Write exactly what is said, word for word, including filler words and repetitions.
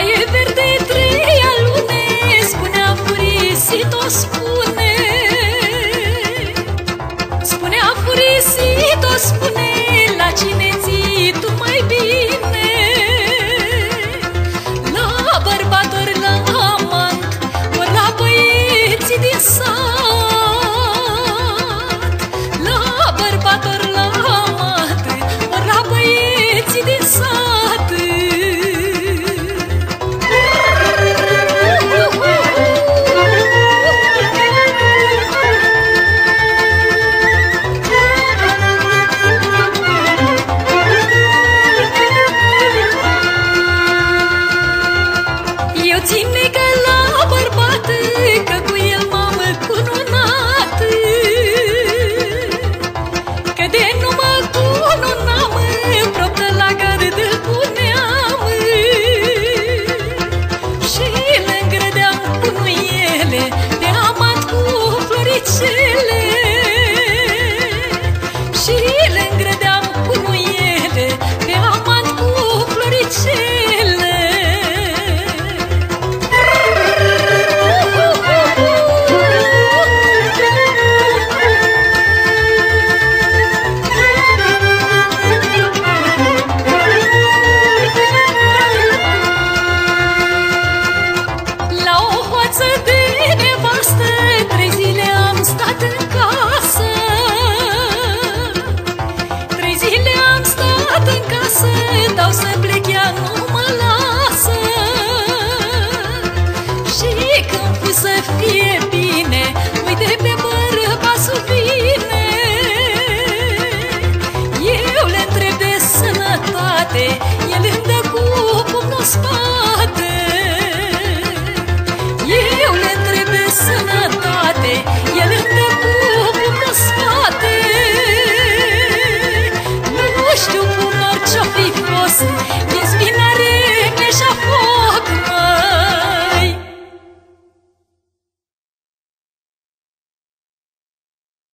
Mai e verde treia lume, spune afurisito, spune. Spune afurisito, spune, la cine ții tu mai bine? La bărbat ori la amant, ori la băieții din sat. La bărbat ori la amant, ori la băieții din sat. Să